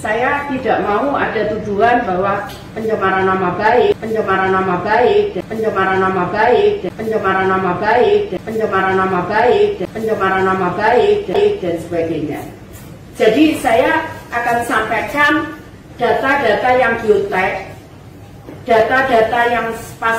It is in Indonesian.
saya tidak mau ada tuduhan bahwa pencemaran nama baik, pencemaran nama baik, pencemaran nama baik, pencemaran nama baik, pencemaran nama baik, pencemaran nama baik, dan sebagainya. Jadi saya akan sampaikan data-data yang biotek, data-data yang pas